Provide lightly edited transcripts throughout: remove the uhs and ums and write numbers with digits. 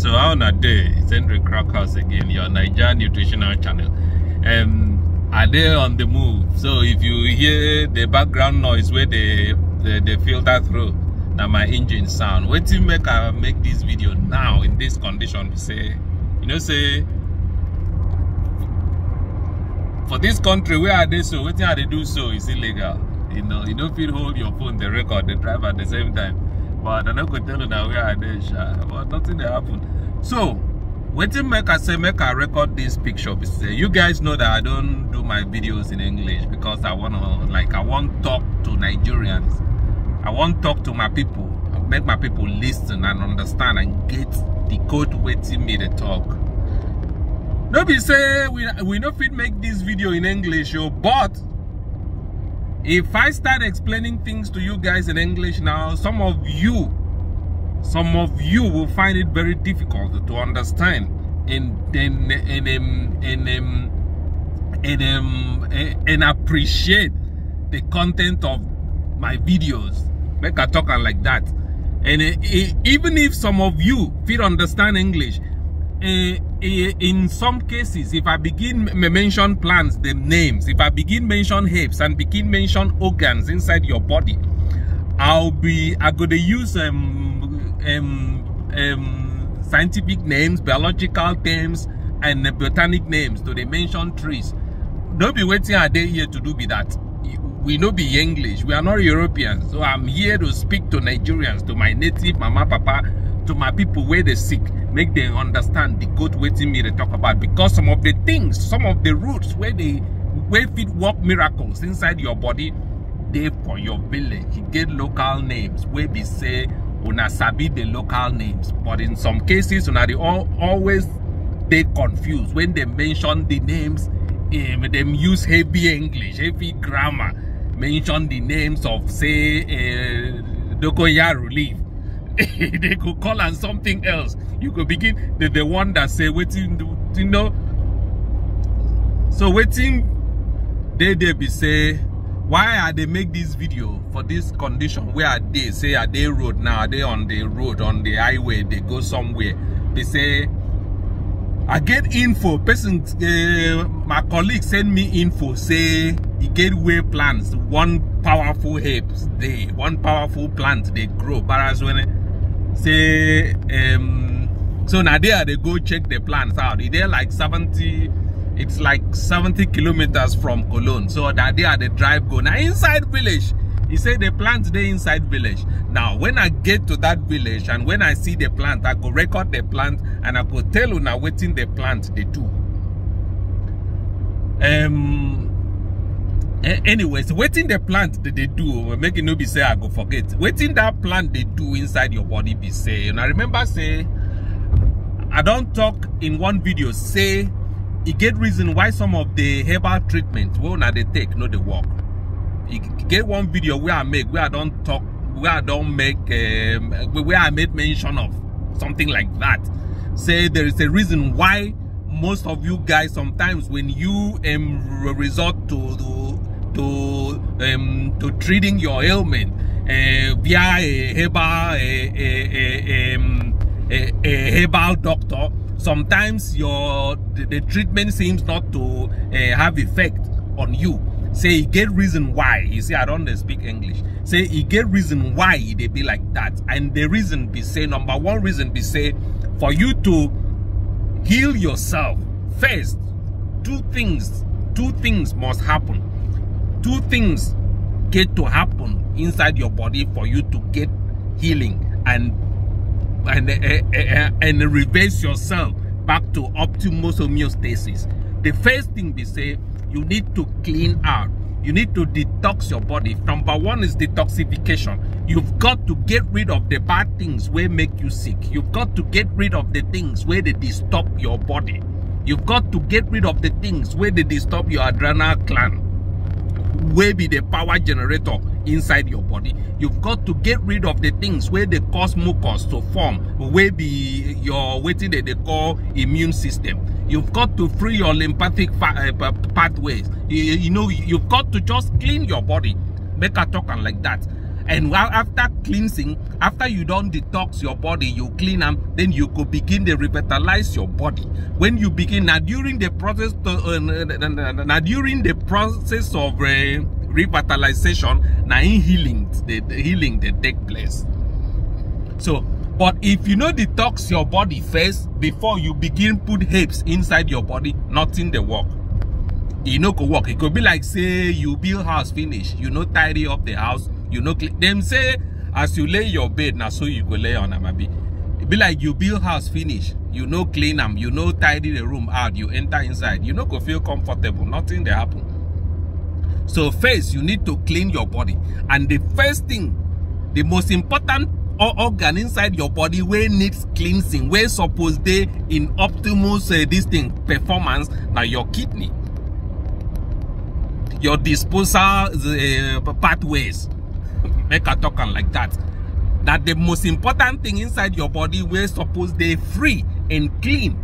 So how na day? It's Henry Krachouse again, your Nigerian nutritional channel. Are they on the move? So if you hear the background noise where they filter through, now my engine sound. Wait till I make this video now in this condition. We say, you know, say for this country, where are they so? Wait till they do so is illegal. You don't feel hold your phone, the record, the drive at the same time. But I'm not going to tell you now where I did, but nothing happened. So, waiting make I say, make I record this picture. You guys know that I don't do my videos in English because I want to, like, I want to talk to Nigerians. I want to talk to my people, make my people listen and understand and get the code waiting me to talk. Nobody say we no fit make this video in English, but if I start explaining things to you guys in English now, some of you will find it very difficult to understand and appreciate the content of my videos. Make I talk like that. And even if some of you feel understand English, in some cases, if I begin mention plants, the names, if I begin mention herbs and begin mention organs inside your body, I'm gonna use scientific names, biological terms, and botanic names to the mention trees. Don't be waiting a day here to do be that. We no be English. We are not Europeans, so I'm here to speak to Nigerians, to my native mama, papa, to my people where they sick. Make them understand the good waiting me to talk about, because some of the things, some of the roots where fit work miracles inside your body, they for your village. You get local names where we say una sabi the local names, but in some cases una they always they confused when they mention the names. Them use heavy English, heavy grammar. Mention the names of say dokoyaru leaf. They could call on something else. You could begin the one that say waiting, you know. So waiting, they be say, why are they make this video for this condition? Where are they? Say are they road now? Are they on the road, on the highway? They go somewhere. They say, I get info. Person, my colleague send me info. Say he get way plants. One powerful herbs. They one powerful plant. They grow. But when say so now there they go check the plants out. They're like 70, it's like 70 kilometers from Cologne. So that they are the drive go now inside village. He said the plants they inside village. Now when I get to that village and when I see the plant, I go record the plant and I go tell you now waiting the plant they do. Anyways, waiting the plant that they do, making no be say I go forget. Waiting that plant they do inside your body be say. And I remember say, I don't talk in one video say, you get reason why some of the herbal treatment well now they take no they work. You get one video where I make where I don't talk where I don't make where I made mention of something like that. Say there is a reason why most of you guys sometimes when you resort to treating your ailment via a herbal doctor, sometimes the treatment seems not to have effect on you. Say you get reason why. You see, I don't speak English. Say you get reason why they be like that, and the reason be say number one reason be say for you to heal yourself first. Two things must happen. Two things get to happen inside your body for you to get healing and reverse yourself back to optimal homeostasis. The first thing they say, you need to clean out. You need to detox your body. Number one is detoxification. You've got to get rid of the bad things where make you sick. You've got to get rid of the things where they disturb your body. You've got to get rid of the things where they disturb your adrenal gland, where be the power generator inside your body. You've got to get rid of the things where they cause mucus to form, where be your waiting that they call immune system. You've got to free your lymphatic pathways. You've got to just clean your body. Make a talk like that. And while after cleansing, after you don't detox your body, you clean them, then you could begin to revitalize your body. When you begin now during the process to, during the process of revitalization, now healing, the healing that take place. So, but if you know detox your body first before you begin put herbs inside your body, nothing they work. You know could work. It could be like say you build house finish, you know tidy up the house, you know them say as you lay your bed now so you go lay on them a bit. It be like you build house finish, you know clean them, you know tidy the room out, you enter inside, you know could feel comfortable, nothing they happen. So first you need to clean your body, and the first thing, the most important organ inside your body where needs cleansing, where suppose they in optimal performance, now your kidney. Your disposal pathways, make a talk like that. That the most important thing inside your body where suppose they free and clean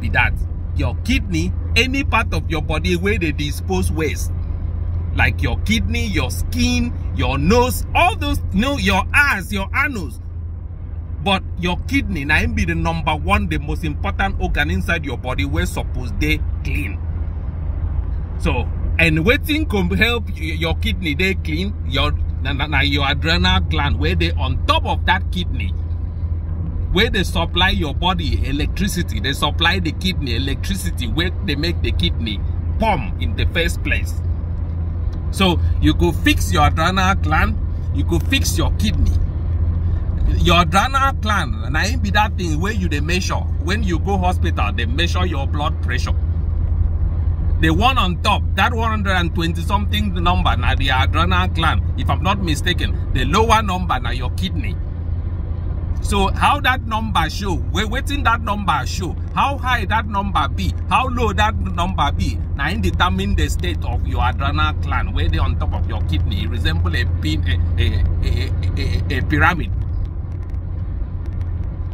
be that your kidney, any part of your body where they dispose waste, like your kidney, your skin, your nose, all those, no, your eyes, your anus. But your kidney now be the number one, the most important organ inside your body where suppose they clean. So. And waiting can help your kidney they clean, your adrenal gland where they on top of that kidney, where they supply your body electricity, they supply the kidney electricity, where they make the kidney pump in the first place. So you could fix your adrenal gland, you could fix your kidney. Your adrenal gland, and I be that thing where you they measure when you go hospital, they measure your blood pressure. The one on top, that 120 something number, now the adrenal gland, if I'm not mistaken, the lower number, now your kidney. So how that number show, we're waiting that number show, how high that number be, how low that number be, now it determine the state of your adrenal gland, where they on top of your kidney, it resemble a pyramid.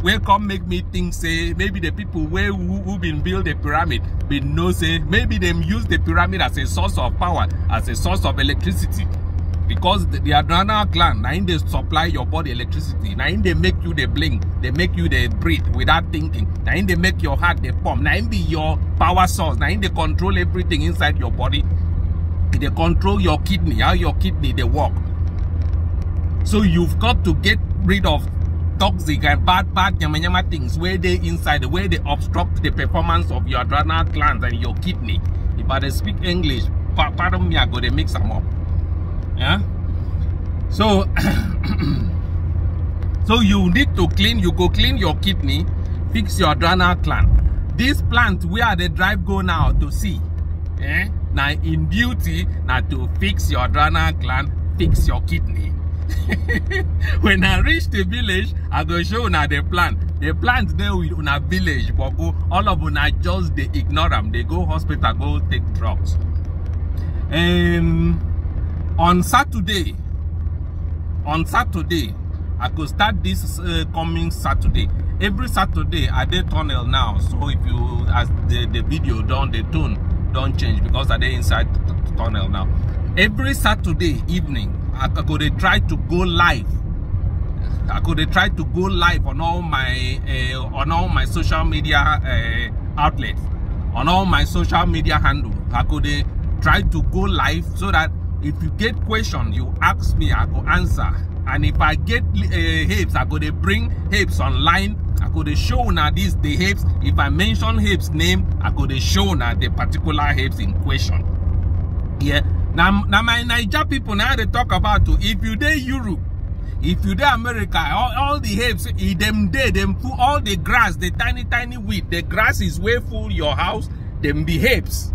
Where come make me think say maybe the people where who been build the pyramid been know say maybe them use the pyramid as a source of power, as a source of electricity, because the adrenal gland now in they supply your body electricity, now in they make you they blink, they make you they breathe without thinking, now in they make your heart they pump, now in be your power source, now in they control everything inside your body, they control your kidney, how your kidney they work. So you've got to get rid of toxic and bad yama things where they inside, where they obstruct the performance of your adrenal glands and your kidney. If I speak English, pardon me, I go to mix them up. Yeah. So, so you need to clean. You go clean your kidney, fix your adrenal gland. This plant where the drive go now to see. Eh? Now in duty, now to fix your adrenal gland, fix your kidney. When I reach the village, I go show una the plant. The plant there with una village, but go, all of una just they ignore them. They go hospital, go take drugs. On Saturday, I could start this coming Saturday. Every Saturday I dey tunnel now. So if you as the video down, the tune don't change because I dey inside the tunnel now. Every Saturday evening. I could try to go live. I could try to go live on all my social media outlets, on all my social media handle. I could try to go live so that if you get question, you ask me, I could answer. And if I get herbs, I could bring herbs online. I could show now this the herbs. If I mention herbs name, I could show now the particular herbs in question. Yeah. Now my Niger people now they talk about too. If you dey Europe, if you dey America, all the herbs, them dey, them full all the grass, the tiny weed, the grass is way full your house, them be herbs.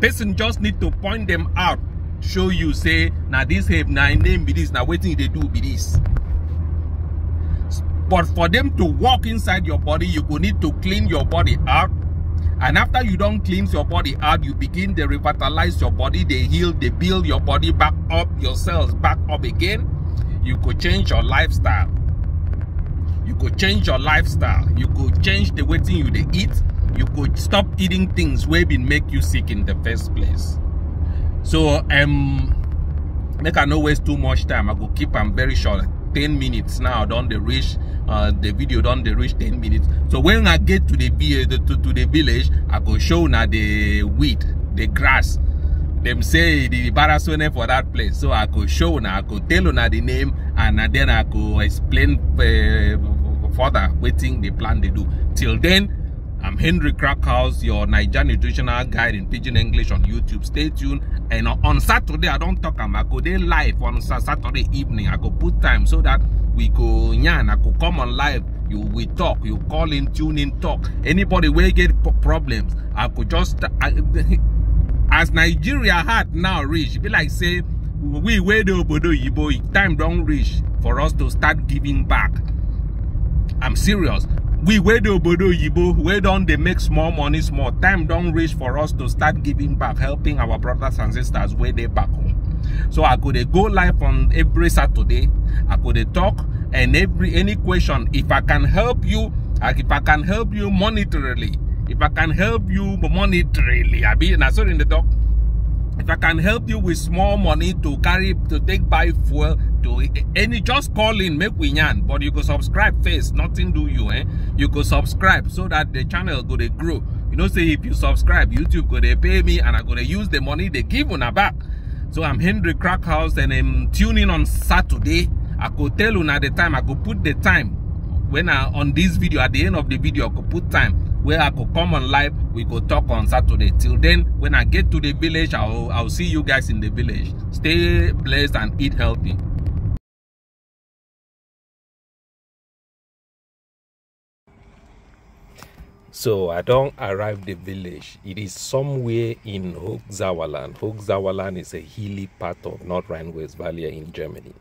Person just need to point them out, show you say, now this herb, now name be this, now waiting they do be this. But for them to walk inside your body, you will need to clean your body out. And after you don't cleanse your body out, you begin to revitalize your body, they heal, they build your body back up, your cells back up again. You could change your lifestyle. You could change your lifestyle. You could change the way you they eat. You could stop eating things where it make you sick in the first place. So Make I no waste too much time. I go keep am very short. 10 minutes now don dey reach. The video don dey reach 10 minutes. So when I get to the village, I go show na the weed, the grass. Them say the barasone for that place. So I go show na, I go tell una the name, and then I go explain further wetin the plan they do. Till then, I'm Henry Krachouse, your Nigerian nutritional guide in Pidgin English on YouTube. Stay tuned. And on Saturday, I don't talk. I go there live on Saturday evening. I go put time so that we go yarn. I go come on live. We talk. You call in, tune in, talk. Anybody will get problems. I could just as Nigeria had now reached. Be like say we wait the obodo yibo. Time don't reach for us to start giving back. I'm serious. We where the obodo yibo, where don't they make small money, small time don't reach for us to start giving back, helping our brothers and sisters where they back home. So I could go live on every Saturday. I could talk, and any question, if I can help you, if I can help you monetarily, I be not sorry in the talk. If I can help you with small money to carry, to take by fuel, to any, just call in, make we yarn. But you go subscribe first, nothing do you, eh? You go subscribe so that the channel go to grow. You know, say if you subscribe, YouTube go to pay me and I go to use the money they give una back. So I'm Henry Krachouse, and I'm tuning on Saturday. I could tell una the time, I could put the time. When I on this video, at the end of the video, I could put time where I could come on live. We could talk on Saturday. Till then, when I get to the village, I'll see you guys in the village. Stay blessed and eat healthy. So I don't arrive the village. It is somewhere in Hochsauerland. Hochsauerland is a hilly part of North Rhine-West Valley in Germany.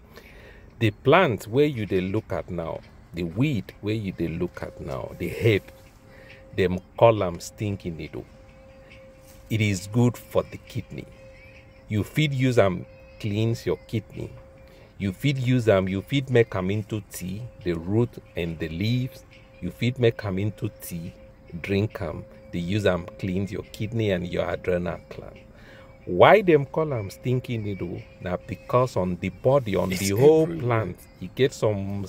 The plant where you they look at now, the weed where you they look at now, the herb, them column stinking needle. It is good for the kidney. You feed use them cleans your kidney. You feed use them. You feed make them into tea, the root and the leaves. You feed make them into tea, drink them. They use them cleans your kidney and your adrenal gland. Why them column stinking needle? Now because on the body, on it's the whole everywhere. Plant, you get some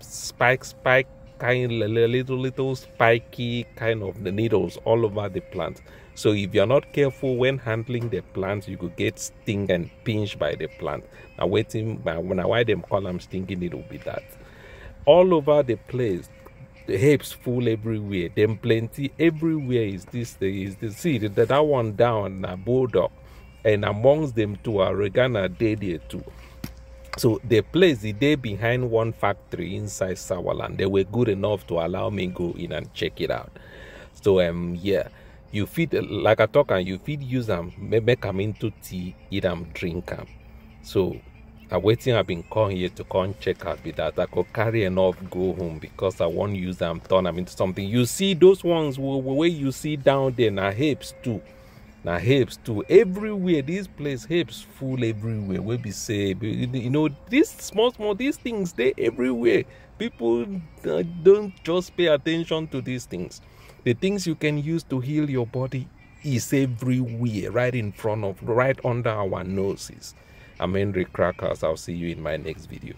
spike. Kind of little spiky kind of the needles all over the plant. So if you're not careful when handling the plant, you could get sting and pinched by the plant. Now waiting when I them call them stinking, it will be that all over the place. The herbs full everywhere, them plenty everywhere. Is this seed that one down a bulldog, and amongst them too are oregano there too. So the place the day behind one factory inside Sauerland, they were good enough to allow me go in and check it out. So yeah, you feed like I talk and you feed use them, make them into tea, eat them, drink them. So I'm waiting. I've been calling here to come check out with that. I could carry enough go home because I won't use them, turn them into something. You see those ones where you see down there now herbs too. Now herbs too everywhere. This place herbs full everywhere. We be say, you know, these small these things they everywhere. People don't just pay attention to these things. The things you can use to heal your body is everywhere, right in front of, right under our noses. I'm Henry Krachouse. I'll see you in my next video.